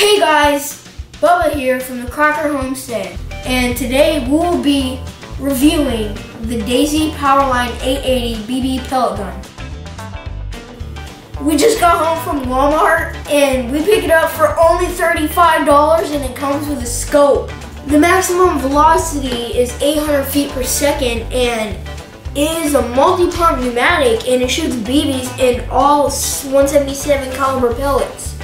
Hey guys, Bubba here from the Crocker Homestead, and today we will be reviewing the Daisy Powerline 880 BB pellet gun. We just got home from Walmart and we picked it up for only $35, and it comes with a scope. The maximum velocity is 800 feet per second, and it is a multi-pump pneumatic, and it shoots BBs in all 177 caliber pellets,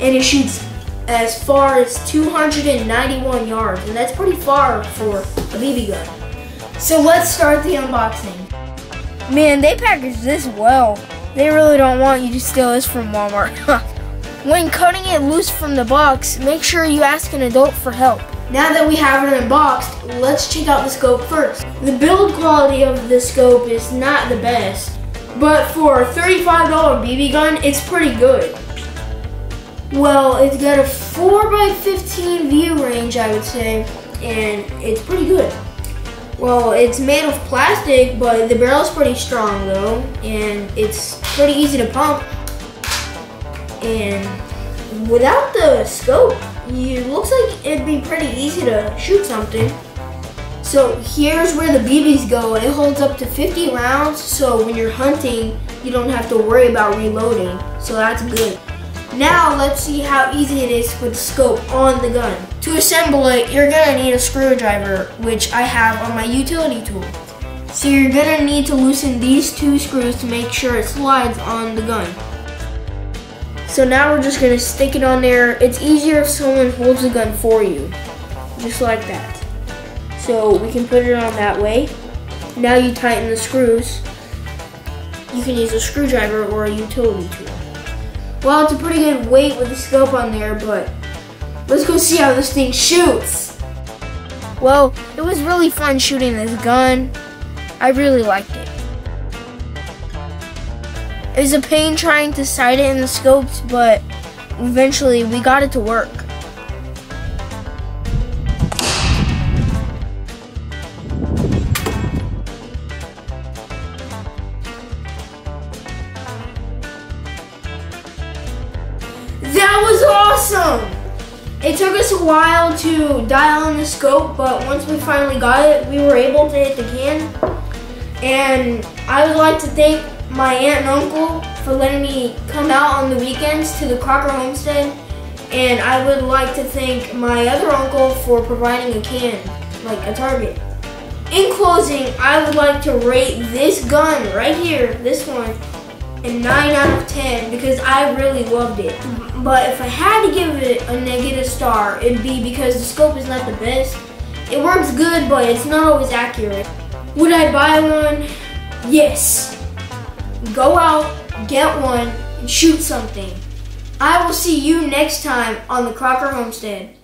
and it shoots as far as 291 yards, and that's pretty far for a BB gun. So let's start the unboxing. Man, they packaged this well. They really don't want you to steal this from Walmart. When cutting it loose from the box, make sure you ask an adult for help. Now that we have it unboxed, let's check out the scope first. The build quality of the scope is not the best, but for a $35 BB gun, it's pretty good. Well, it's got a 4x15 view range, I would say, and it's pretty good. Well, it's made of plastic, but the barrel's pretty strong, though, and it's pretty easy to pump. And without the scope, it looks like it'd be pretty easy to shoot something. So here's where the BBs go. It holds up to 50 rounds, so when you're hunting, you don't have to worry about reloading, so that's good. Now let's see how easy it is to put the scope on the gun. To assemble it, you're gonna need a screwdriver, which I have on my utility tool. So you're gonna need to loosen these two screws to make sure it slides on the gun. So now we're just gonna stick it on there. It's easier if someone holds the gun for you, just like that. So we can put it on that way. Now you tighten the screws. You can use a screwdriver or a utility tool. Well, it's a pretty good weight with the scope on there, but let's go see how this thing shoots. Well, it was really fun shooting this gun. I really liked it. It was a pain trying to sight it in the scopes, but eventually we got it to work. That was awesome! It took us a while to dial in the scope, but once we finally got it, we were able to hit the can. And I would like to thank my aunt and uncle for letting me come out on the weekends to the Crocker Homestead. And I would like to thank my other uncle for providing a can, like a target. In closing, I would like to rate this gun right here, this one, a 9 out of 10, because I really loved it. But if I had to give it a negative star, it'd be because the scope is not the best. It works good, but it's not always accurate. Would I buy one? Yes. Go out, get one, and shoot something. I will see you next time on the Crocker Homestead.